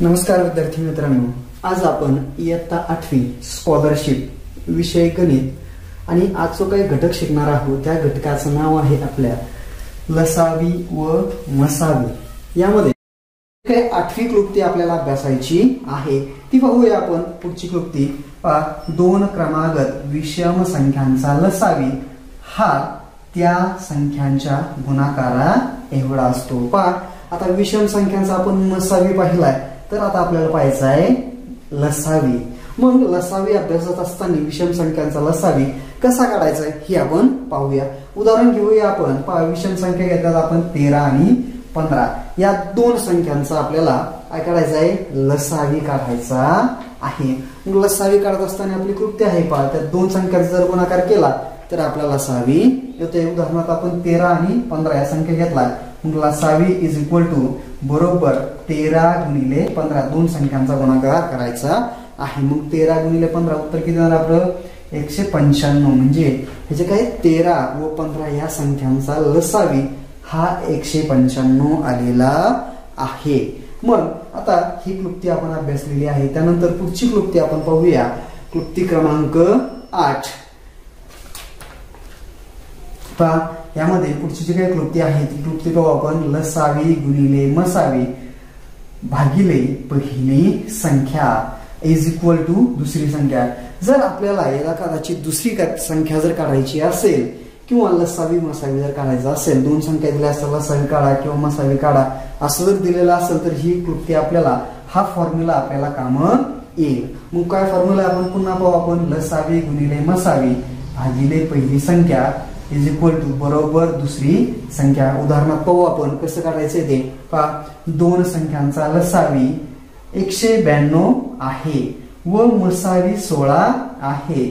नमस्कार विद्यार्थी मित्रांनो, आज आपण इयत्ता 8वी स्कॉलरशिप विषय गणित आणि आज जो काही घटक शिकणार आहोत त्या घटकाचं नाव आहे आपल्या लसावी व मसावी। यामध्ये काही 8वी क्लुप्ती आपल्याला अभ्यासायची आहे ती पाहूया आपण। पुढची क्लुप्ती दोन क्रमागत विषम संख्यांचा लसावी हा त्या संख्यांच्या गुणाकारा एवढा असतो। पहा आता विषम संख्यांचा आपण मसावी पाहिलाय तर आता आपल्याला पाहायचं आहे लसावी। मग लसावी अभ्यासत असताना विषम संख्यांचा लसावी कसा काढायचा हे आपण पाहूया। उदाहरण घेऊया आपण। पहा विषम संख्या घेतल्यात आपण 13 आणि 15 या दोन संख्यांचा आपल्याला काय काढायचा आहे लसावी काढायचा आहे। मग लसावी काढत असताना आपली कृती आहे पहा त्या दोन संख्यांचा जर गुणाकार केला तर आपल्याला लसावी येते। उदाहरणार्थ आपण 13 आणि 15 या संख्या घेतला लसावी इज इक्वल टू बरोबर 13 गुणिले 15 दोन संख्यांचा गुणाकार करायचा आहे। मग 13 गुणिले 15 उत्तर किती येणार आपलं 195। म्हणजे हे जे काय 13 व 15 या संख्यांचा लसावी हा 195 आलेला आहे। मग आता ही क्लुप्ती आपण अभ्यासलेली आहे। त्यानंतर पुढची क्लुप्ती आपण पाहूया। क्लुप्ती क्रमांक 8। यामध्ये पुढची जी काही क्लुप्ती आहे ती क्लुप्ती पाहू आपण लसावी गुणिले मसावी भागिले पहिली संख्या इज इक्वल टू दुसरी संख्या। जर आपल्याला या आकाराची दुसरी संख्या जर काढायची असेल किंवा लसावी मसावी जर काढायचा असेल, दोन संख्या दिल्या असतील लसावी काढा किंवा मसावी काढा असं जर दिलेलं असेल तर ही क्लुप्ती आपल्याला हा फॉर्म्युला आपल्याला कामं येईल। मग काय फॉर्म्युला आपण पुन्हा पाहू आपण लसावी गुणिले मसावी भागिले पहिली संख्या इज इक्वल टू बरोबर दुसरी संख्या। उदाहरणार्थ पाहू आपण कसं काढायचं ते। पहा दोन संख्यांचा लसावी 192 आहे व मसावी 16 आहे,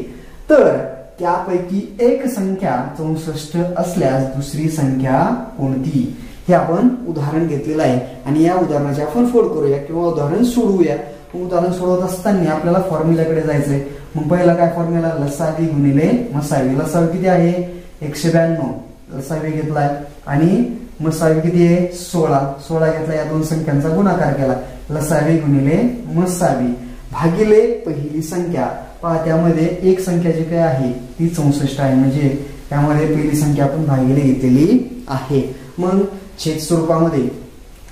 तर त्यापैकी एक संख्या 64 असल्यास दुसरी संख्या कोणती हे आपण उदाहरण घेतलेलं आहे आणि या उदाहरणाची आपण फोड करूया किंवा उदाहरण सोडवूया। उदाहरण सोडवत असताना आपल्याला फॉर्म्युलाकडे जायचंय। मग पहिला काय फॉर्म्युला लसावी गुणिले मसावी। लसावी किती आहे 192 लसावी घेतलाय आणि मसावी किती आहे 16 घेतला या दोन संख्यांचा गुणाकार केला लसावी गुणिले मसावी भागिले पहिली संख्या। पहा त्यामध्ये एक संख्या जी काय आहे ती 64 आहे म्हणजे त्यामध्ये पहिली संख्या आपण भागिले घेतलेली आहे। मग छेद स्वरूपामध्ये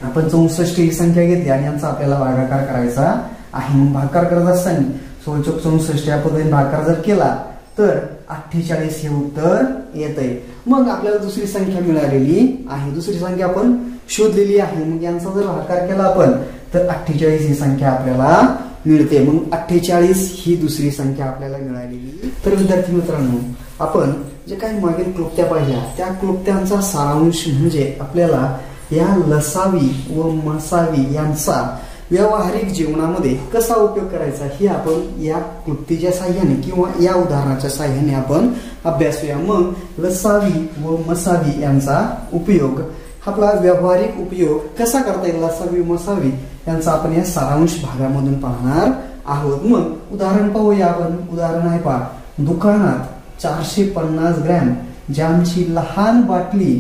आपण 64 ही संख्या घेतली आणि यांचा आपल्याला भागाकार करायचा आहे। मग भागाकार करत असताना 64 या पद्धतीने भागाकार जर केला तर 48 हे उत्तर येते। मग आपल्याला दुसरी संख्या मिळालेली आहे, दुसरी संख्या आपण शोधलेली आहे। मग यांचा जर भागाकार केला आपण तर 48 ही संख्या आपल्याला मिळते। मग 48 ही दुसरी संख्या आपल्याला मिळालेली। तर विद्यार्थी मित्रांनो, आपण जे काही मागील क्लुप्त्या पाहिल्या त्या क्लुप्त्यांचा सारांश म्हणजे आपल्याला या लसावी व मसावी यांचा व्यावहारिक जीवनामध्ये कसा उपयोग करायचा हे आपण या क्लुप्तीच्या साहाय्याने किंवा या उदाहरणाच्या साहाय्याने आपण अभ्यासूया। मग लसावी व मसावी यांचा उपयोग आपला व्यावहारिक उपयोग कसा करता येईल लसावी मसावी यांचा आपण या सारांश भागामधून पाहणार आहोत। मग उदाहरण पाहूया आपण। उदाहरण आहे पहा दुकानात 450 ग्रॅम जामची लहान बाटली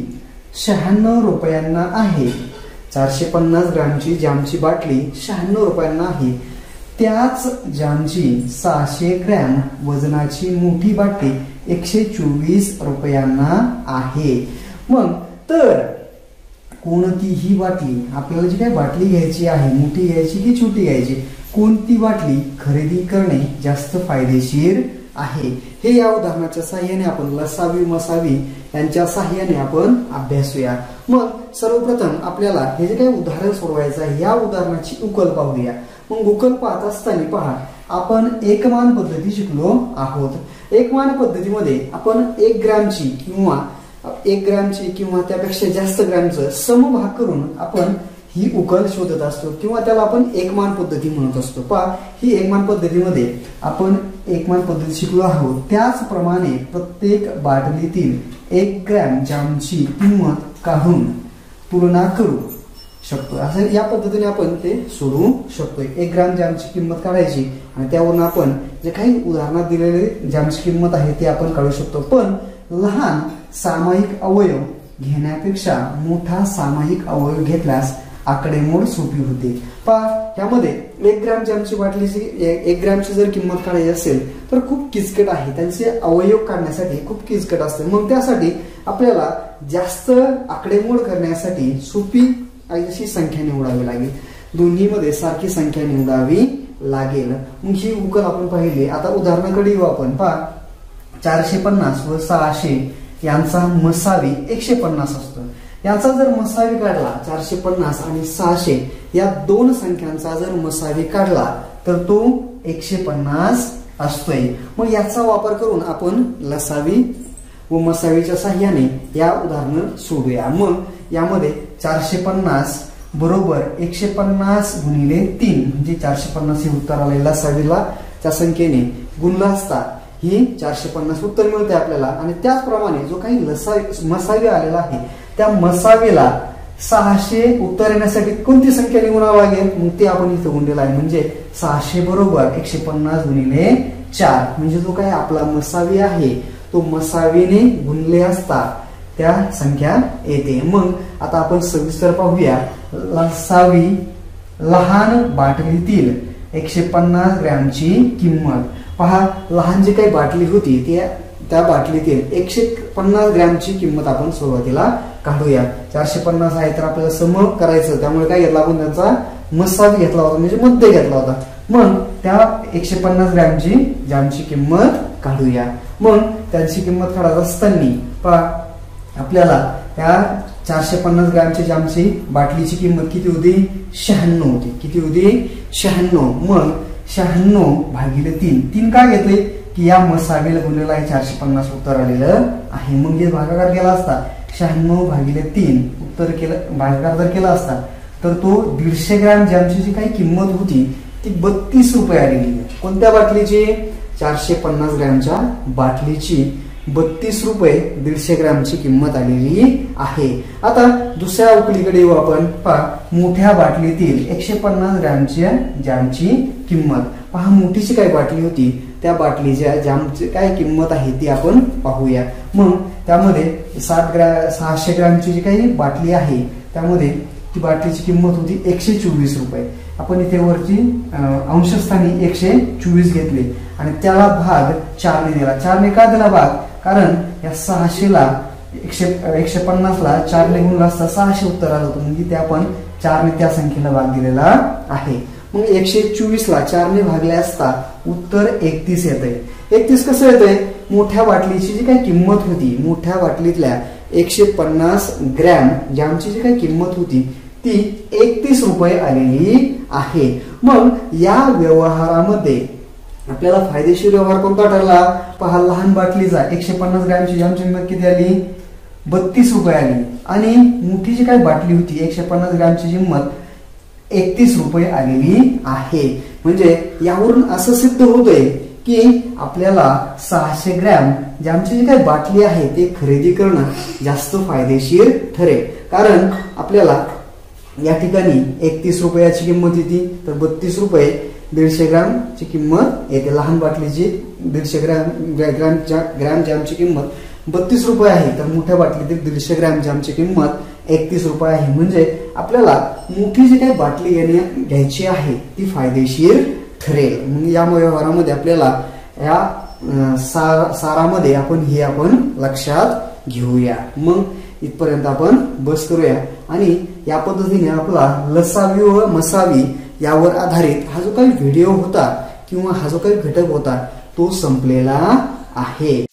96 रुपयांना आहे। 450 ग्रामची जामची बाटली 96 रुपयांना आहे। त्याच जामची 600 ग्रॅम वजनाची मोठी बाटली 124 रुपयांना आहे। मग तर कोणती ही बाटली आपल्याला जी काही बाटली घ्यायची आहे मोठी घ्यायची की छोटी घ्यायची, कोणती बाटली खरेदी करणे जास्त फायदेशीर आहे हे या उदाहरणाच्या साहाय्याने आपण लसावी मसावी यांच्या साहाय्याने आपण अभ्यासूया। मग सर्वप्रथम आपल्याला हे जे काही उदाहरण सोडवायचं आहे या उदाहरणाची उकल पाहूया। मग उकल पाहत असताना पहा आपण एकमान पद्धती शिकलो आहोत। एकमान पद्धतीमध्ये आपण 1 ग्रॅमची किंवा त्यापेक्षा जास्त ग्रॅमचं समभाग करून आपण ही उकल शोधत असतो किंवा त्याला आपण एकमान पद्धती म्हणत असतो। पहा ही एकमान पद्धतीमध्ये आपण एकमान पद्धती शिकलो आहोत। त्याचप्रमाणे प्रत्येक बाटलीतील 1 ग्रॅम जामची किंमत काढून तुलना करू शकतो असं या पद्धतीने आपण ते सोडवू शकतो। 1 ग्रॅम जामची किंमत काढायची आणि त्यावरून आपण जे काही उदाहरणात दिलेले जामची किंमत आहे ते आपण काढू शकतो। पण लहान सामायिक अवयव घेण्यापेक्षा मोठा सामायिक अवयव घेतल्यास आकड़े मोड सोपी होते। यामध्ये 1 ग्रॅमची आमची बाटली 1 ग्रॅमची जर किंमत काढायची असेल तर खूप किचकट आहे, त्यांचे अवयव काढण्यासाठी खूप किचकट असते। मग त्यासाठी आपल्याला जास्त आकडेमोड करण्यासाठी सोपी अशी संख्या निवडावी लागेल, दोन्हीमध्ये सारखी संख्या निवडावी लागेल। मग ही उकल आपण पाहिले। आता उदाहरणाकडे येऊ आपण। पहा 450 व 600 यांचा मसावी 150 असतो। याचा जर मसावी काढला 450 आणि 600 या दोन संख्यांचा जर मसावी काढला तर तो 150 असतोय। मग याचा वापर करून आपण लसावी व मसावीच्या सहाय्याने या उदाहरण सोडवूया। मग यामध्ये 450 बरोबर 150 गुणिले 3 म्हणजे 450 हे उत्तर आले। लसावीला त्या संख्येने गुणला असता ही 450 उत्तर मिळते आपल्याला। आणि त्याचप्रमाणे जो काही लसावी मसावी आलेला आहे त्या मसावीला 600 उत्तर येण्यासाठी कोणती संख्या निवडावी लागेल, मग ती आपण इथे गुणलेला आहे। म्हणजे 600 बरोबर 150 गुणिले 4 म्हणजे जो काही आपला मसावी आहे तो मसावीने गुणले असता त्या संख्या येते। मग आता आपण सविस्तर पाहूया। लसावी लहान बाटलीतील 150 ग्रॅमची किंमत। पहा लहान जी काही बाटली होती त्या बाटलीतील 150 ग्रॅमची किंमत आपण सुरुवातीला काढूया। 450 आहे तर आपल्याला सम करायचं, त्यामुळे काय घेतला आपण त्यांचा मसावी घेतला होता म्हणजे मध्य घेतला होता। मग त्या 150 ग्रॅमची जामची किंमत काढूया। मग त्यांची किंमत काढत असताना पहा आपल्याला त्या 450 ग्रॅमची जामची बाटलीची किंमत किती होती, 96 होती। किती होती, 96। मग 96 भागिले 3 काय घेतले की या मसावीला गुणलेला आहे 450 उत्तर आलेलं आहे। मग जे भागाकार केला असता 96 भागिले 3 उत्तर केलं भागाकार जर केला असता तर तो 150 ग्रॅम ज्यांची जी काही किंमत होती ती 32 रुपये आलेली आहे। कोणत्या बाटलीची, 450 ग्रॅमच्या बाटलीची 32 रुपये 150 ग्रॅमची किंमत आलेली आहे। आता दुसऱ्या उकलीकडे येऊ आपण। पहा मोठ्या बाटलीतील 150 ग्रॅमच्या जामची किंमत। पहा मोठीची काय बाटली होती त्या बाटलीच्या जामची काय किंमत आहे ती आपण पाहूया। मग त्यामध्ये 600 ग्रॅमची जी काही बाटली आहे त्यामध्ये ती बाटलीची किंमत होती 124 रुपये। आपण इथे वरची अंशस्थानी 124 घेतले आणि त्याला भाग 4 ने दिला। 4 ने का दिला भाग, कारण या 600 ला 150 ला 4 ने गुणला असता 600 उत्तर आलं होतं म्हणजे ते आपण 4 ने त्या संख्येला भाग दिलेला आहे। मग 124 ला 4 ने भागले असता उत्तर 31 येते। 31 कसं येते, मोठ्या बाटलीची जी काही किंमत होती मोठ्या बाटलीतल्या 150 ग्रॅम जामची जी काही किंमत होती ती 31 रुपये आलेली आहे। मग या व्यवहारामध्ये आपल्याला फायदेशीर व्यवहार कोणता ठरला, पहा लहान बाटलीचा 150 ग्रॅमची जामची किंमत किती आली, 32 रुपये आली आणि मोठी जी काही बाटली होती 150 ग्रॅमची किंमत 31 रुपये आलेली आहे। म्हणजे यावरून असं सिद्ध होतंय की आपल्याला 600 ग्रॅम जामची जी काही बाटली आहे ते खरेदी करणं जास्त फायदेशीर ठरेल, कारण आपल्याला या ठिकाणी 31 रुपयाची किंमत येते तर 32 रुपये 150 ग्रॅम ची किंमत येते। लहान बाटलीची 150 ग्रॅम जामची किंमत 32 रुपये आहे तर मोठ्या बाटलीतील 150 ग्रॅम जामची किंमत 31 रुपये आहे। म्हणजे आपल्याला मोठी जी काही बाटली घ्यायची आहे ती फायदेशीर ठरेल। म्हणून या व्यवहारामध्ये आपल्याला या सारामध्ये आपण लक्षात घेऊया। मग इथपर्यंत आपण बस करूया आणि या पद्धतीने आपला लसावी व मसावी यावर आधारित हा जो काही व्हिडिओ होता किंवा हा जो काही घटक होता तो संपलेला आहे।